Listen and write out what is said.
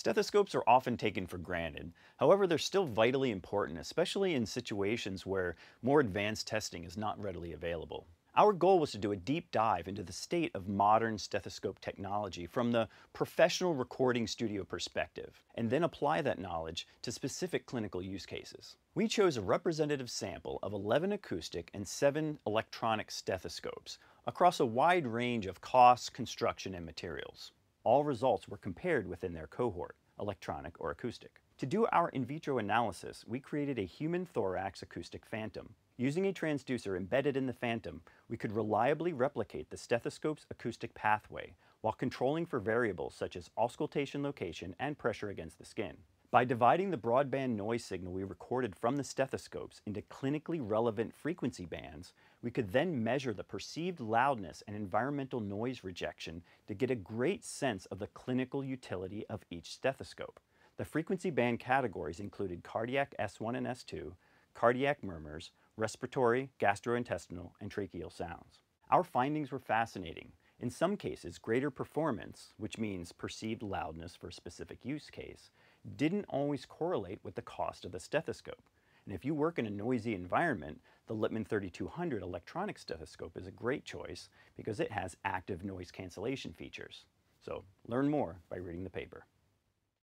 Stethoscopes are often taken for granted. However, they're still vitally important, especially in situations where more advanced testing is not readily available. Our goal was to do a deep dive into the state of modern stethoscope technology from the professional recording studio perspective, and then apply that knowledge to specific clinical use cases. We chose a representative sample of 11 acoustic and 7 electronic stethoscopes across a wide range of costs, construction, and materials. All results were compared within their cohort, electronic or acoustic. To do our in vitro analysis, we created a human thorax acoustic phantom. Using a transducer embedded in the phantom, we could reliably replicate the stethoscope's acoustic pathway while controlling for variables such as auscultation location and pressure against the skin. By dividing the broadband noise signal we recorded from the stethoscopes into clinically relevant frequency bands, we could then measure the perceived loudness and environmental noise rejection to get a great sense of the clinical utility of each stethoscope. The frequency band categories included cardiac S1 and S2, cardiac murmurs, respiratory, gastrointestinal, and tracheal sounds. Our findings were fascinating. In some cases, greater performance, which means perceived loudness for a specific use case, didn't always correlate with the cost of the stethoscope. And if you work in a noisy environment, the Littmann 3200 electronic stethoscope is a great choice because it has active noise cancellation features. So learn more by reading the paper.